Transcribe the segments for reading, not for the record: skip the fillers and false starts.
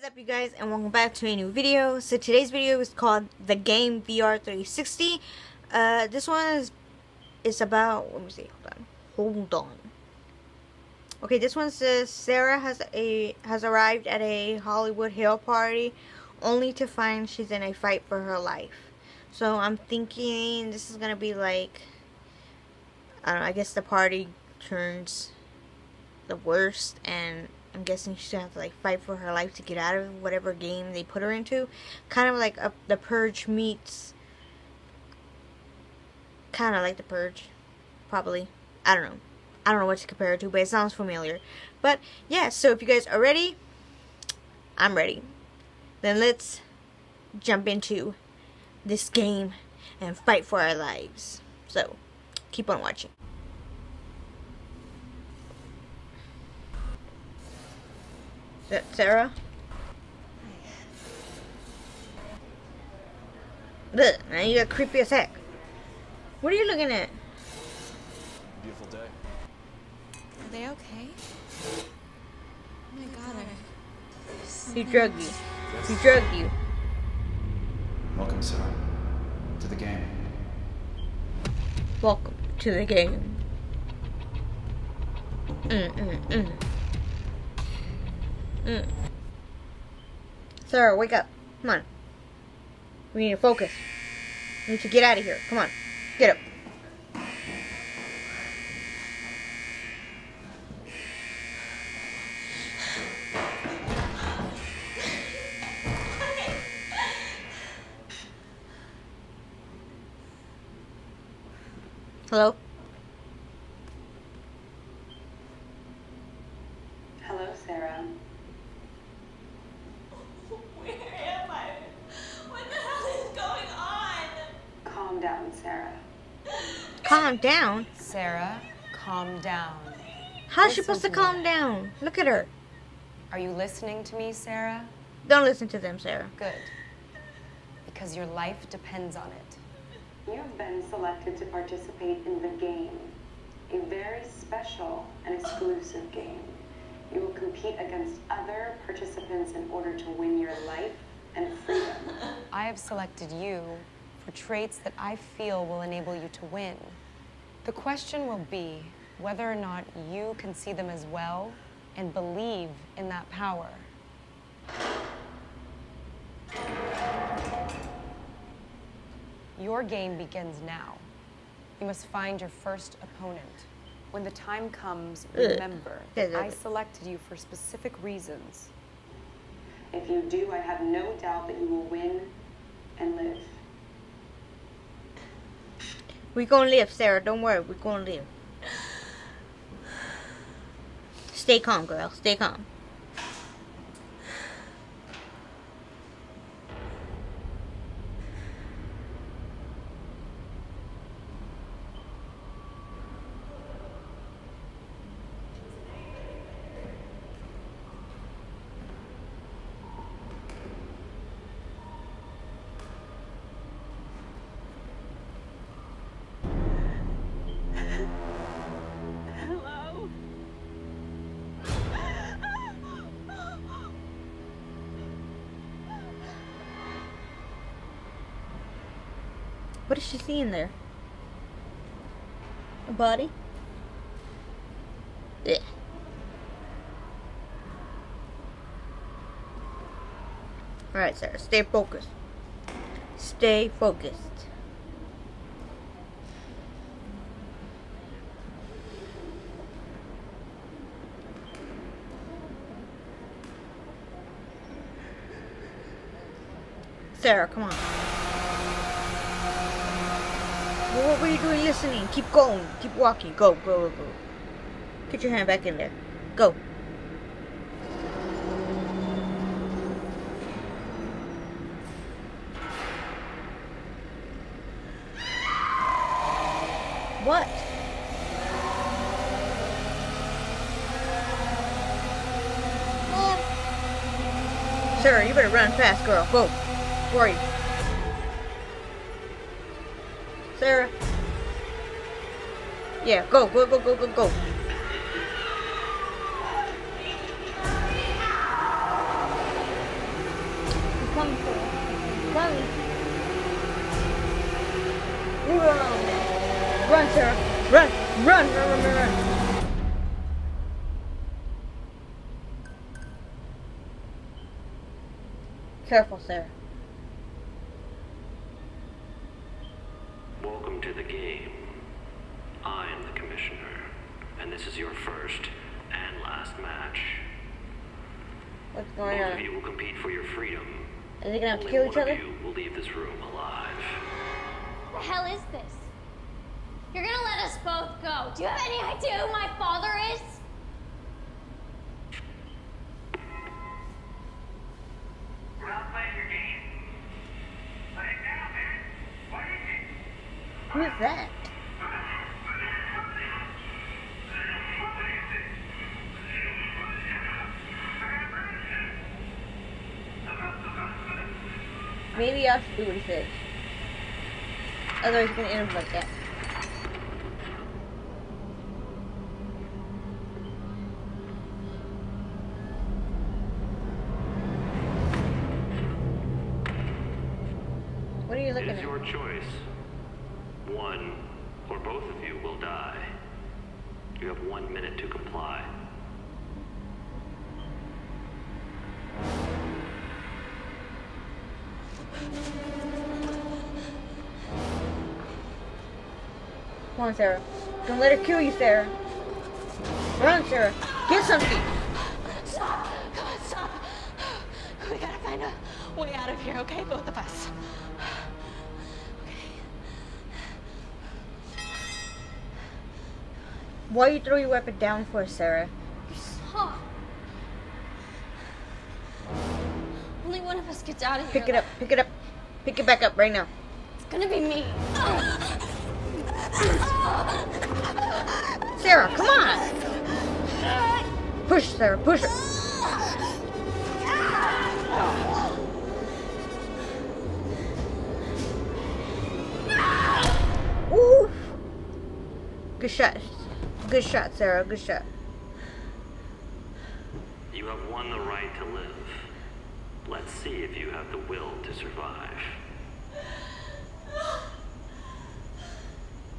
What is up, you guys, and welcome back to a new video. So today's video is called The Game VR 360. This one is about, let me see, hold on. Okay, this one says Sarah has arrived at a Hollywood Hill party only to find she's in a fight for her life. So I'm thinking this is gonna be like, I don't know, I guess the party turns the worst and I'm guessing she's gonna have to like fight for her life to get out of whatever game they put her into. Kind of like The Purge meets, kind of like The Purge, probably. I don't know what to compare it to, but it sounds familiar. But yeah, so if you guys are ready, I'm ready. Then let's jump into this game and fight for our lives. So keep on watching. Is that Sarah? Look, now you got creepy as heck. What are you looking at? Beautiful day. Are they okay? Oh my god, he drugged you. Yes. He drugged you. Welcome, Sarah, to the game. Welcome to the game. Sarah, wake up. Come on. We need to focus. We need to get out of here. Come on. Get up. Hello? Hello, Sarah. Calm down? Sarah, calm down. How's she supposed to calm down? Look at her. Are you listening to me, Sarah? Don't listen to them, Sarah. Good. Because your life depends on it. You've been selected to participate in the game, a very special and exclusive game. You will compete against other participants in order to win your life and freedom. I have selected you for traits that I feel will enable you to win. The question will be whether or not you can see them as well and believe in that power. Your game begins now. You must find your first opponent. When the time comes, remember that I selected you for specific reasons. If you do, I have no doubt that you will win and live. We're gonna live, Sarah. Don't worry. We're gonna live. Stay calm, girl. Stay calm. What is she seeing there? A body? Yeah. Alright, Sarah, stay focused. Stay focused. Sarah, come on. What were you doing listening? Keep going. Keep walking. Go, go, go. Get your hand back in there. Go. What? Mom. Sarah, you better run fast, girl. Go. Where are you? Sarah. Yeah, go, go, go, go, go, go. Come through. Run. Run, Sarah. Run. Run. Careful, Sarah. Welcome to the game. I'm the commissioner, and this is your first and last match. What's going on? Both of you will compete for your freedom. Are they gonna have to kill each other? Only one of you will leave this room alive. The hell is this? You're gonna let us both go. Do you have any idea who my father is? We're not playing your game. Let it down, man. What is it? Who is that? Maybe I should do with it. Otherwise, you can end up like that. What are you looking at? It is your choice. One or both of you will die. You have 1 minute to comply. Come on, Sarah. Don't let her kill you, Sarah. Run, Sarah. Get something. Stop. Come on, stop. We gotta find a way out of here, okay? Both of us. Okay. Why you throw your weapon down for, Sarah? You saw. Only one of us gets out of here. Pick it up. Pick it up. Pick it back up right now. It's gonna be me. Sarah, come on! Push, Sarah, push her. Ooh. Good shot. Good shot, Sarah, good shot. You have won the right to live. Let's see if you have the will to survive.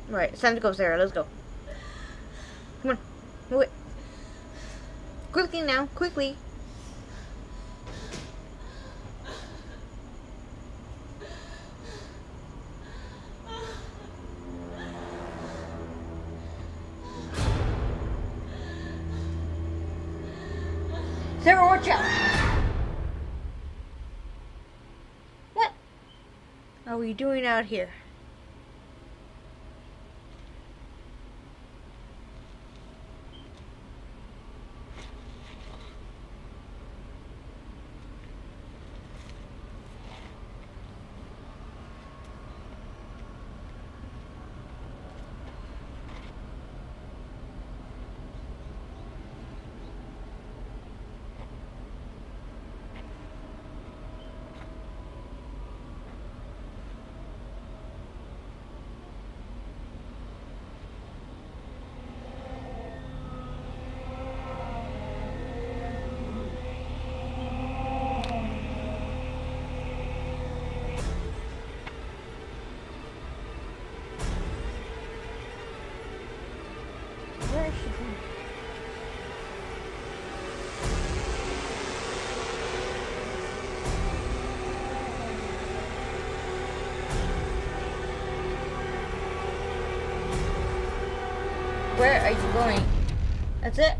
Right, it's time to go, Sarah. Let's go. Come on. Move it. Quickly now. Quickly. Sarah, watch out. What are we doing out here? Where are you going? That's it.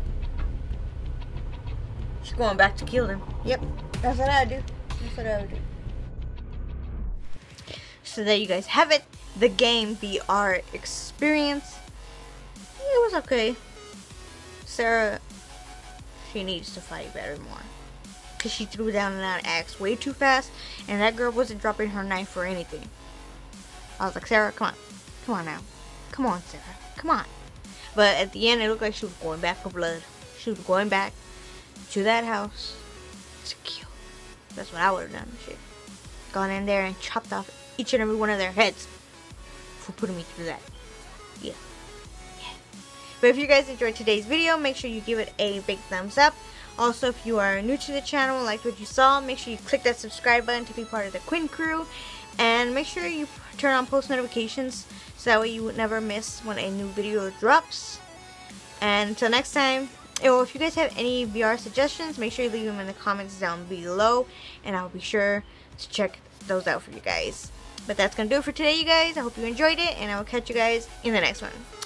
She's going back to kill them. Yep, that's what I would do. That's what I would do. So there you guys have it. The Game VR experience. It was okay. Sarah, she needs to fight better more. Because she threw down that axe way too fast. And that girl wasn't dropping her knife or anything. I was like, Sarah, come on. Come on now. Come on, Sarah. Come on. But at the end, it looked like she was going back for blood. She was going back to that house to kill. That's what I would have done. Shit. Gone in there and chopped off each and every one of their heads for putting me through that. Yeah. Yeah. But if you guys enjoyed today's video, make sure you give it a big thumbs up. Also, if you are new to the channel, liked what you saw, make sure you click that subscribe button to be part of the Quinn crew, and make sure you turn on post notifications so that way you would never miss when a new video drops. And until next time, if you guys have any VR suggestions, make sure you leave them in the comments down below, and I'll be sure to check those out for you guys. But that's gonna do it for today, you guys. I hope you enjoyed it, and I will catch you guys in the next one.